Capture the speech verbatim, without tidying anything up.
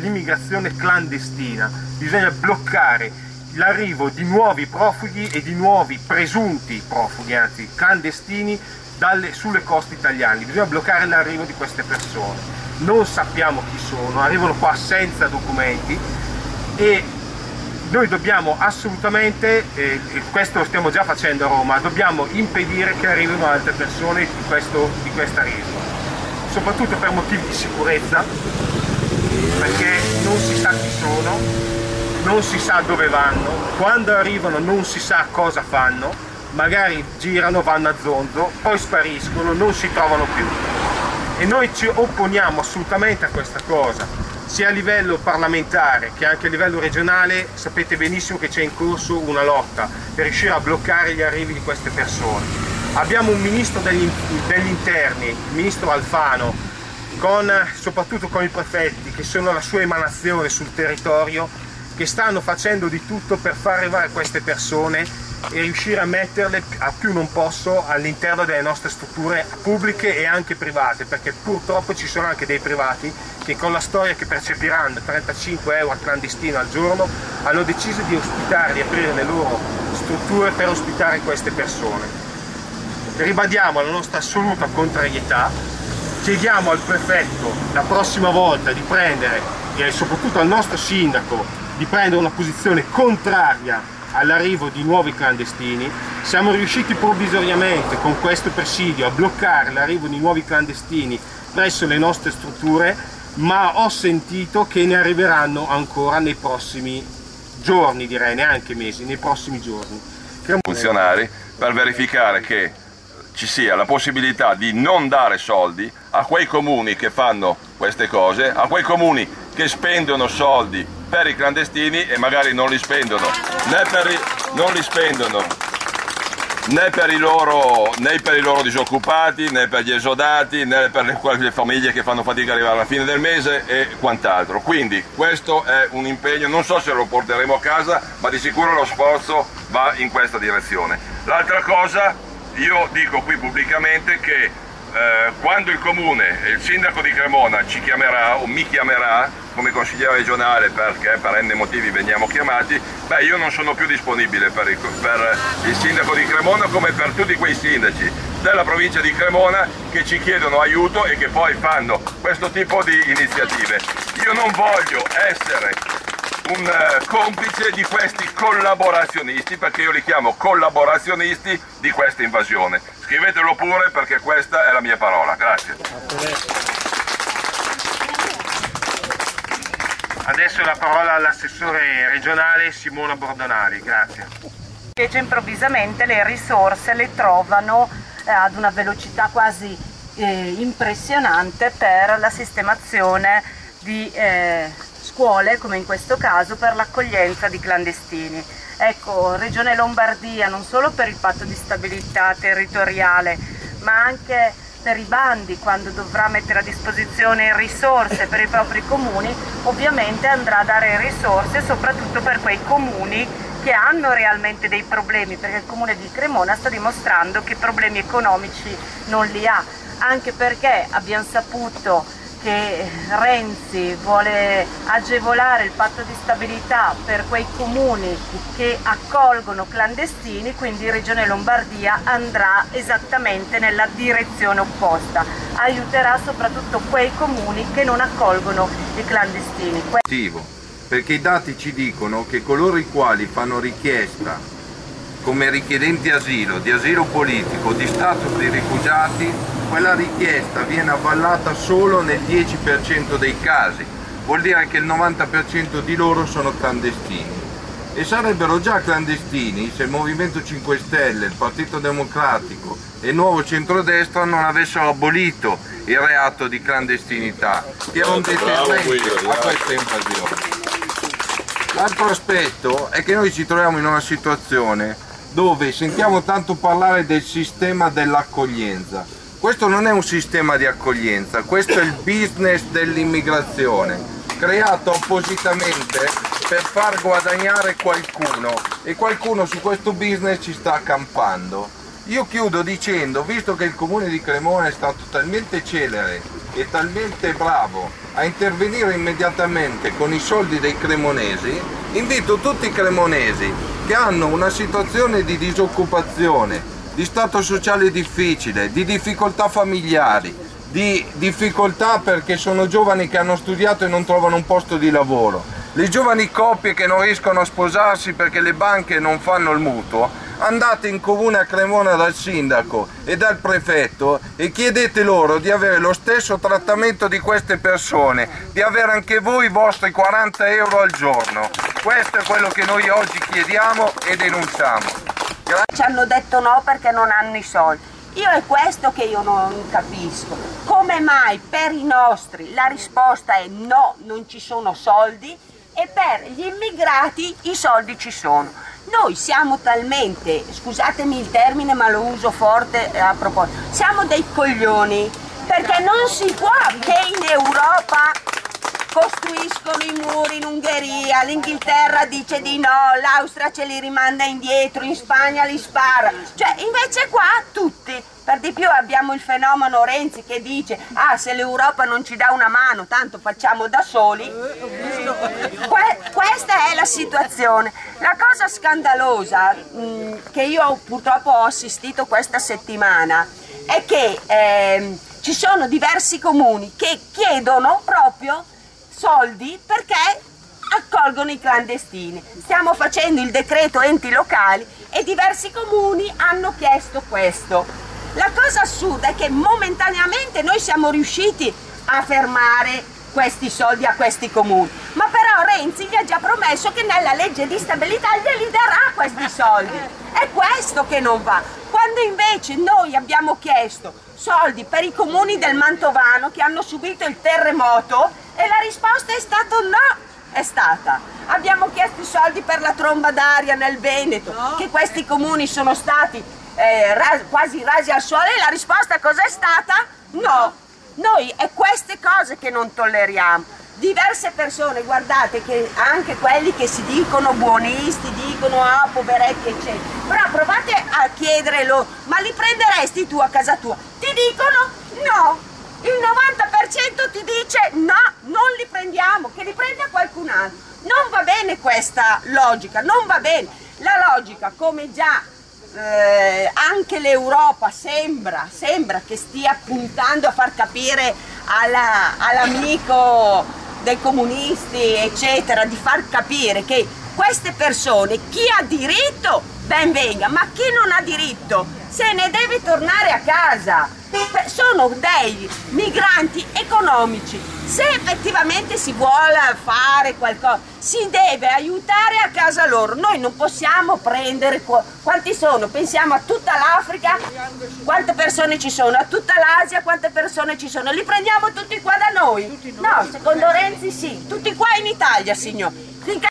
L'immigrazione clandestina, bisogna bloccare l'arrivo di nuovi profughi e di nuovi presunti profughi, anzi clandestini, dalle, sulle coste italiane. Bisogna bloccare l'arrivo di queste persone. Non sappiamo chi sono, arrivano qua senza documenti e noi dobbiamo assolutamente, eh, questo lo stiamo già facendo a Roma, dobbiamo impedire che arrivino altre persone di, questo, di questa isola, soprattutto per motivi di sicurezza, perché non si sa chi sono, non si sa dove vanno, quando arrivano non si sa cosa fanno, magari girano, vanno a zonzo, poi spariscono, non si trovano più. E noi ci opponiamo assolutamente a questa cosa, sia a livello parlamentare che anche a livello regionale. Sapete benissimo che c'è in corso una lotta per riuscire a bloccare gli arrivi di queste persone. Abbiamo un ministro degli, degli interni, il ministro Alfano, Con, soprattutto con i prefetti, che sono la sua emanazione sul territorio, che stanno facendo di tutto per far arrivare queste persone e riuscire a metterle a più non posso all'interno delle nostre strutture pubbliche e anche private, perché purtroppo ci sono anche dei privati che con la storia che percepiranno trentacinque euro a clandestino al giorno hanno deciso di ospitare, di aprire le loro strutture per ospitare queste persone. Ribadiamo la nostra assoluta contrarietà. Chiediamo al prefetto la prossima volta di prendere, e soprattutto al nostro sindaco, di prendere una posizione contraria all'arrivo di nuovi clandestini. Siamo riusciti provvisoriamente con questo presidio a bloccare l'arrivo di nuovi clandestini presso le nostre strutture, ma ho sentito che ne arriveranno ancora nei prossimi giorni, direi, neanche mesi, nei prossimi giorni. Funzionari per verificare che ci sia la possibilità di non dare soldi a quei comuni che fanno queste cose, a quei comuni che spendono soldi per i clandestini e magari non li spendono né per i, non li spendono, né per i loro, né per i loro disoccupati, né per gli esodati, né per le, quelle famiglie che fanno fatica ad arrivare alla fine del mese e quant'altro. Quindi questo è un impegno, non so se lo porteremo a casa, ma di sicuro lo sforzo va in questa direzione. L'altra cosa, io dico qui pubblicamente che eh, quando il comune e il sindaco di Cremona ci chiamerà o mi chiamerà come consigliere regionale, perché per n motivi veniamo chiamati, beh, io non sono più disponibile per il, per il sindaco di Cremona, come per tutti quei sindaci della provincia di Cremona che ci chiedono aiuto e che poi fanno questo tipo di iniziative. Io non voglio essere un complice di questi collaborazionisti, perché io li chiamo collaborazionisti di questa invasione. Scrivetelo pure, perché questa è la mia parola. Grazie. Adesso la parola all'assessore regionale Simona Bordonari. Grazie. Invece improvvisamente le risorse le trovano ad una velocità quasi eh, impressionante per la sistemazione di eh, scuole, come in questo caso, per l'accoglienza di clandestini. Ecco, Regione Lombardia, non solo per il patto di stabilità territoriale, ma anche per i bandi, quando dovrà mettere a disposizione risorse per i propri comuni, ovviamente andrà a dare risorse soprattutto per quei comuni che hanno realmente dei problemi, perché il comune di Cremona sta dimostrando che problemi economici non li ha, anche perché abbiamo saputo che Renzi vuole agevolare il patto di stabilità per quei comuni che accolgono clandestini, quindi Regione Lombardia andrà esattamente nella direzione opposta, aiuterà soprattutto quei comuni che non accolgono i clandestini. Perché i dati ci dicono che coloro i quali fanno richiesta come richiedenti asilo, di asilo politico, di status di rifugiati, quella richiesta viene avvallata solo nel dieci per cento dei casi, vuol dire che il novanta per cento di loro sono clandestini, e sarebbero già clandestini se il Movimento cinque Stelle, il Partito Democratico e il Nuovo Centrodestra non avessero abolito il reato di clandestinità, che è un deterrente a questa invasione. L'altro aspetto è che noi ci troviamo in una situazione dove sentiamo tanto parlare del sistema dell'accoglienza. Questo non è un sistema di accoglienza, questo è il business dell'immigrazione, creato appositamente per far guadagnare qualcuno, e qualcuno su questo business ci sta accampando. Io chiudo dicendo, visto che il comune di Cremona è stato talmente celere e talmente bravo a intervenire immediatamente con i soldi dei cremonesi, invito tutti i cremonesi che hanno una situazione di disoccupazione, di stato sociale difficile, di difficoltà familiari, di difficoltà perché sono giovani che hanno studiato e non trovano un posto di lavoro, le giovani coppie che non riescono a sposarsi perché le banche non fanno il mutuo, andate in comune a Cremona dal sindaco e dal prefetto e chiedete loro di avere lo stesso trattamento di queste persone, di avere anche voi i vostri quaranta euro al giorno. Questo è quello che noi oggi chiediamo e denunciamo. Grazie. Ci hanno detto no perché non hanno i soldi. Io è questo che io non capisco. Come mai per i nostri la risposta è no, non ci sono soldi, e per gli immigrati i soldi ci sono? Noi siamo talmente, scusatemi il termine ma lo uso forte a proposito, siamo dei coglioni, perché non si può che in Europa costruiscono i muri in Ungheria, l'Inghilterra dice di no, l'Austria ce li rimanda indietro, in Spagna li spara, cioè invece qua tutti, per di più abbiamo il fenomeno Renzi che dice ah se l'Europa non ci dà una mano tanto facciamo da soli. Que questa è la situazione. La cosa scandalosa mh, che io purtroppo ho assistito questa settimana è che eh, ci sono diversi comuni che chiedono proprio soldi perché accolgono i clandestini. Stiamo facendo il decreto enti locali e diversi comuni hanno chiesto questo. La cosa assurda è che momentaneamente noi siamo riusciti a fermare questi soldi a questi comuni, ma però Renzi gli ha già promesso che nella legge di stabilità glieli darà questi soldi. È questo che non va, quando invece noi abbiamo chiesto soldi per i comuni del Mantovano che hanno subito il terremoto e la risposta è stata no. È stata. Abbiamo chiesto i soldi per la tromba d'aria nel Veneto, no, che questi comuni sono stati eh, ras quasi rasi al suolo, e la risposta cos'è stata? No. Noi è queste cose che non tolleriamo. Diverse persone, guardate che anche quelli che si dicono buonisti, dicono ah poveretti eccetera, però provate a chiedere loro, ma li prenderesti tu a casa tua? Ti dicono no, il novanta per cento ti dice no, non li prendiamo, che li prenda qualcun altro. Non va bene questa logica, non va bene. La logica, come già Eh, anche l'Europa sembra, sembra che stia puntando a far capire all'amico all dei comunisti eccetera, di far capire che queste persone, chi ha diritto ben venga, ma chi non ha diritto se ne deve tornare a casa. Sono dei migranti economici. Se effettivamente si vuole fare qualcosa si deve aiutare a casa loro. Noi non possiamo prendere quanti sono, pensiamo a tutta l'Africa, quante persone ci sono, a tutta l'Asia quante persone ci sono, li prendiamo tutti qua da noi? No, secondo Renzi sì, tutti qua in Italia signor.